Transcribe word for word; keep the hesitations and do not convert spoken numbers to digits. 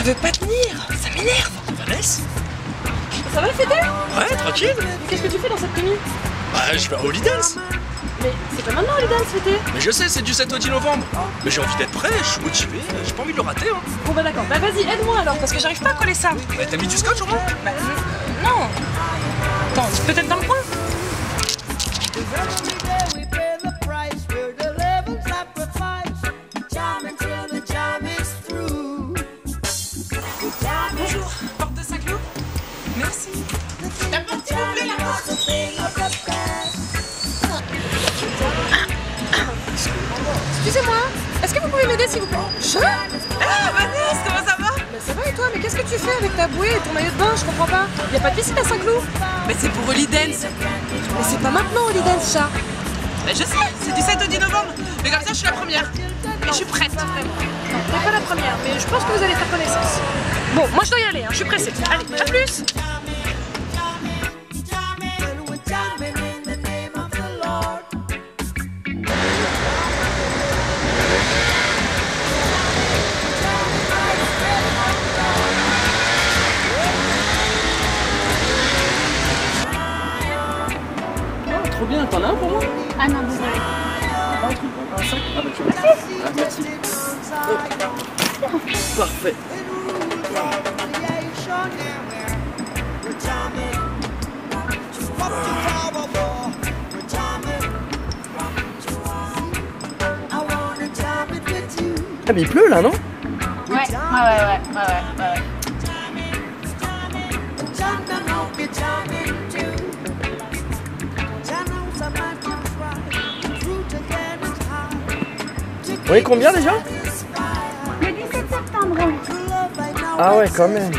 Je veux pas tenir. Ça m'énerve. Vanessa, ça va, Fédé? Ouais, tranquille. Mais qu'est-ce que tu fais dans cette tenue? Bah, je vais à Holida'nce. Mais c'est pas maintenant Holida'nce, Fédé? Mais je sais, c'est du sept au dix novembre. Mais j'ai envie d'être prêt, je suis motivé, j'ai pas envie de le rater. Hein. Bon, bah d'accord. Bah vas-y, aide-moi alors, parce que j'arrive pas à coller ça. Bah, t'as mis du scotch au moins? Bah, euh, non. Attends, peut-être dans le coin? Bonjour, porte de Saint-Glou. Merci. La porte, s'il vous plaît, la porte. Excusez-moi, est-ce que vous pouvez m'aider, s'il vous plaît? Je? Ah, Vanessa, comment ça va? Bah, ça va et toi? Mais qu'est-ce que tu fais avec ta bouée et ton maillot de bain? Je comprends pas. Y a pas de piscine à Saint-Glou? Mais c'est pour Holida'nce. Mais c'est pas maintenant Holida'nce, chat. Mais je sais, c'est du sept au dix novembre. Mais comme ça, je suis la première. Mais je suis prête. Non, t'es pas la première, mais je pense que vous allez faire connaissance. Bon, moi je dois y aller, hein, je suis pressée. Allez, à plus! Oh, trop bien, t'en as un pour moi? Ah non, désolé. Ah, un truc, un sac? Ah, bah tu veux. Ah, merci. Oh. Parfait. Ah mais il pleut là, non? Ouais, ouais, ouais, ouais, ouais, ouais, ouais. On est combien déjà? Le dix-sept septembre. Ah ouais, quand même.